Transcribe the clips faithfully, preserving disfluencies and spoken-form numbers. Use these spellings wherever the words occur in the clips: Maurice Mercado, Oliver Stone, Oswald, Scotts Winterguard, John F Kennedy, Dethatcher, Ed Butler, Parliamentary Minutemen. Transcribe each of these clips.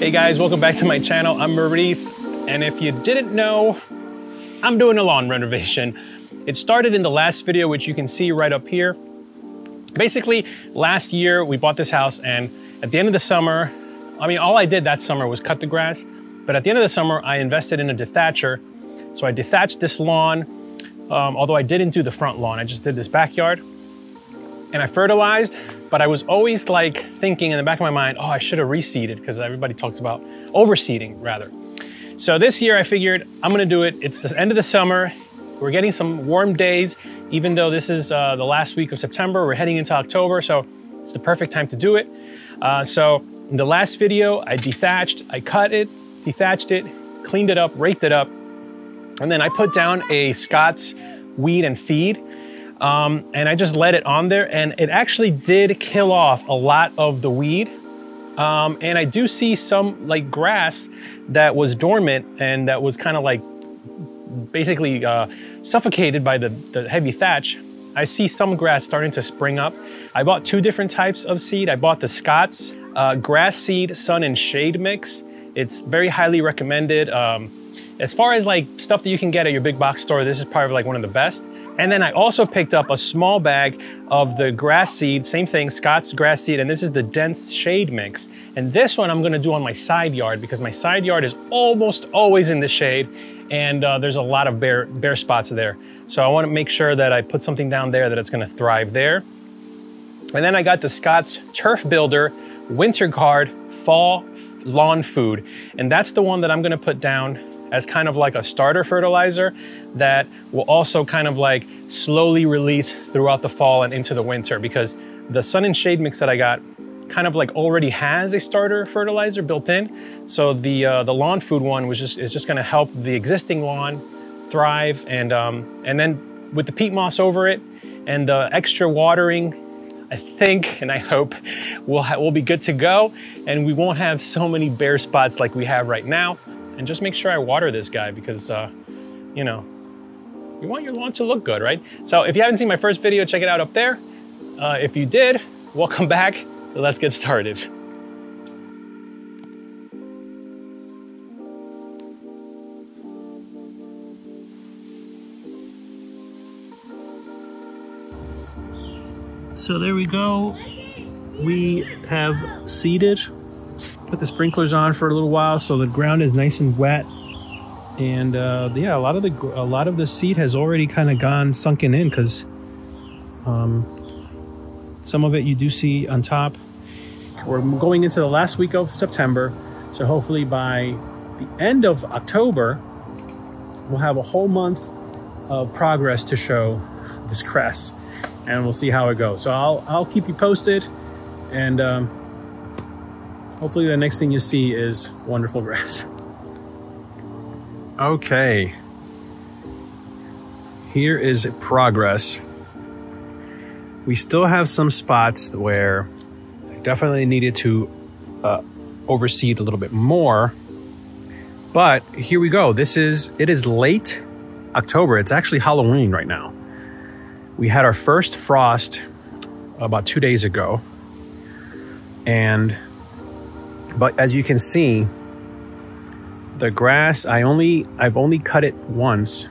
Hey guys, welcome back to my channel. I'm Maurice, and if you didn't know, I'm doing a lawn renovation. It started in the last video, which you can see right up here. Basically, last year we bought this house, and at the end of the summer, I mean, all I did that summer was cut the grass, but at the end of the summer, I invested in a dethatcher. So I dethatched this lawn, um, although I didn't do the front lawn, I just did this backyard, and I fertilized. But I was always like thinking in the back of my mind, oh, I should have reseeded, because everybody talks about overseeding rather. So this year I figured I'm gonna do it. It's the end of the summer. We're getting some warm days, even though this is uh, the last week of September, we're heading into October. So it's the perfect time to do it. Uh, so in the last video, I dethatched, I cut it, dethatched it, cleaned it up, raked it up. And then I put down a Scotts weed and feed. Um, and I just let it on there, and it actually did kill off a lot of the weed. Um, and I do see some like grass that was dormant and that was kind of like basically uh, suffocated by the, the heavy thatch. I see some grass starting to spring up. I bought two different types of seed. I bought the Scotts uh, grass seed, sun and shade mix. It's very highly recommended. Um, as far as like stuff that you can get at your big box store, this is probably like one of the best. And then I also picked up a small bag of the grass seed, same thing, Scotts grass seed, and this is the dense shade mix. And this one I'm gonna do on my side yard, because my side yard is almost always in the shade, and uh, there's a lot of bare, bare spots there. So I wanna make sure that I put something down there that it's gonna thrive there. And then I got the Scotts Turf Builder Winter Guard Fall Lawn Food. And that's the one that I'm gonna put down as kind of like a starter fertilizer that will also kind of like slowly release throughout the fall and into the winter, because the sun and shade mix that I got kind of like already has a starter fertilizer built in. So the uh, the lawn food one was just is just gonna help the existing lawn thrive, and um, and then with the peat moss over it and the extra watering, I think and I hope we'll, we'll be good to go, and we won't have so many bare spots like we have right now. And just make sure I water this guy, because, uh, you know, you want your lawn to look good, right? So if you haven't seen my first video, check it out up there. Uh, if you did, welcome back. Let's get started. So there we go. We have seeded. Put the sprinklers on for a little while so the ground is nice and wet, and uh, yeah, a lot of the a lot of the seed has already kind of gone sunken in, because um, some of it you do see on top. We're going into the last week of September, so hopefully by the end of October we'll have a whole month of progress to show this grass, and we'll see how it goes. So I'll I'll keep you posted, and. Um, Hopefully the next thing you see is wonderful grass. Okay. Here is progress. We still have some spots where I definitely needed to uh, overseed a little bit more, but here we go. This is, it is late October. It's actually Halloween right now. We had our first frost about two days ago, and but as you can see, the grass, I only, I've only cut it once,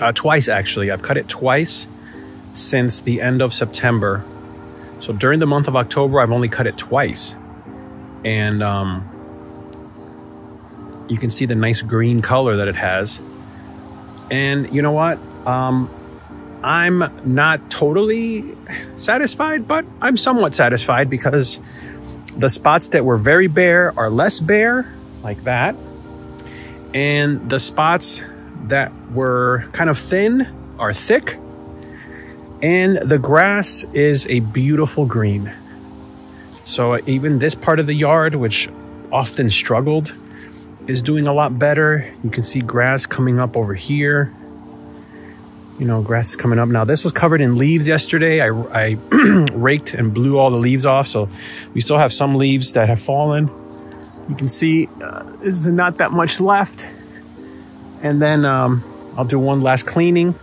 uh, twice actually. I've cut it twice since the end of September. So during the month of October, I've only cut it twice. And um, you can see the nice green color that it has. And you know what? Um, I'm not totally satisfied, but I'm somewhat satisfied, because the spots that were very bare are less bare, like that. And the spots that were kind of thin are thick. And the grass is a beautiful green. So even this part of the yard, which often struggled, is doing a lot better. You can see grass coming up over here. You know, grass is coming up. Now this was covered in leaves yesterday. I, I raked and blew all the leaves off. So we still have some leaves that have fallen. You can see uh, there's not that much left. And then um, I'll do one last cleaning.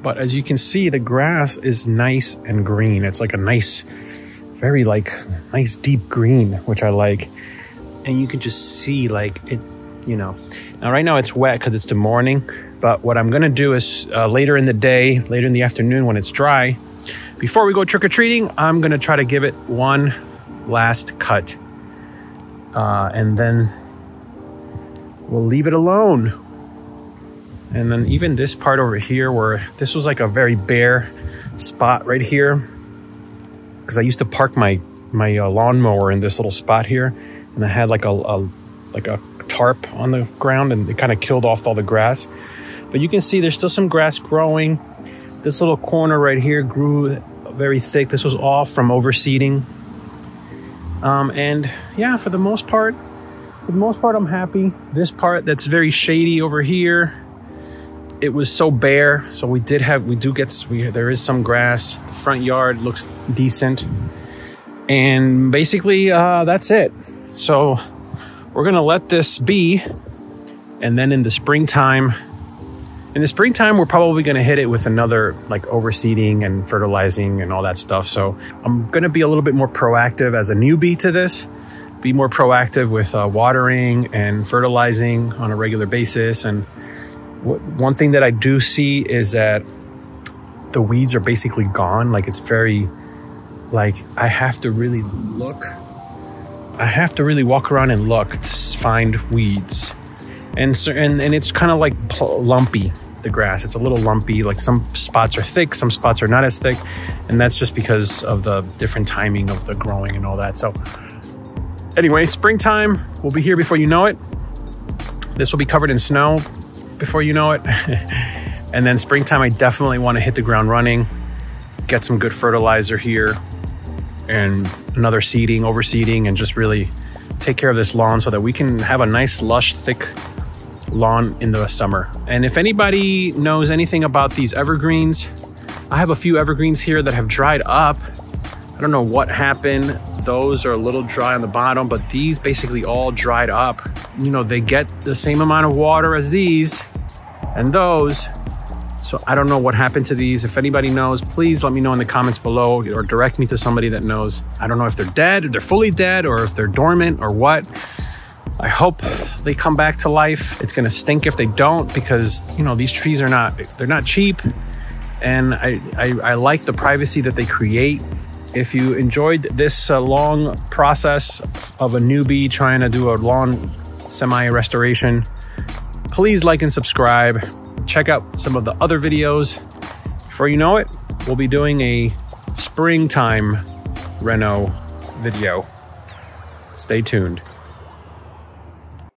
But as you can see, the grass is nice and green. It's like a nice very like nice deep green, which I like. And you can just see like it, you know. Now right now it's wet because it's the morning, but what I'm gonna do is uh, later in the day, later in the afternoon when it's dry, before we go trick-or-treating, I'm gonna try to give it one last cut. Uh, and then we'll leave it alone. And then even this part over here where this was like a very bare spot right here, because I used to park my my uh, lawnmower in this little spot here, and I had like a, a like a tarp on the ground, and it kind of killed off all the grass. But you can see there's still some grass growing. This little corner right here grew very thick. This was all from overseeding. Um, and yeah, for the most part, for the most part, I'm happy. This part that's very shady over here, it was so bare, so we did have, we do get, we, there is some grass. The front yard looks decent. And basically, uh, that's it. So we're gonna let this be. And then in the springtime, in the springtime, we're probably gonna hit it with another like overseeding and fertilizing and all that stuff. So I'm gonna be a little bit more proactive as a newbie to this, be more proactive with uh, watering and fertilizing on a regular basis. And one thing that I do see is that the weeds are basically gone. Like it's very, like I have to really look. I have to really walk around and look to find weeds. And so, and, and it's kind of like lumpy, the grass. It's a little lumpy. Like some spots are thick, some spots are not as thick. And that's just because of the different timing of the growing and all that. So anyway, springtime will be here before you know it. This will be covered in snow before you know it. And then springtime, I definitely want to hit the ground running, get some good fertilizer here and another seeding, overseeding, and just really take care of this lawn so that we can have a nice, lush, thick lawn in the summer. And if anybody knows anything about these evergreens, I have a few evergreens here that have dried up. I don't know what happened. Those are a little dry on the bottom, but these basically all dried up. You know, they get the same amount of water as these and those. So I don't know what happened to these. If anybody knows, please let me know in the comments below or direct me to somebody that knows. I don't know if they're dead, if they're fully dead, or if they're dormant or what. I hope they come back to life. It's gonna stink if they don't, because you know, these trees are not, they're not cheap. And I, I, I like the privacy that they create. If you enjoyed this uh, long process of a newbie trying to do a lawn semi-restoration, please like and subscribe. Check out some of the other videos. Before you know it, we'll be doing a springtime reno video. Stay tuned.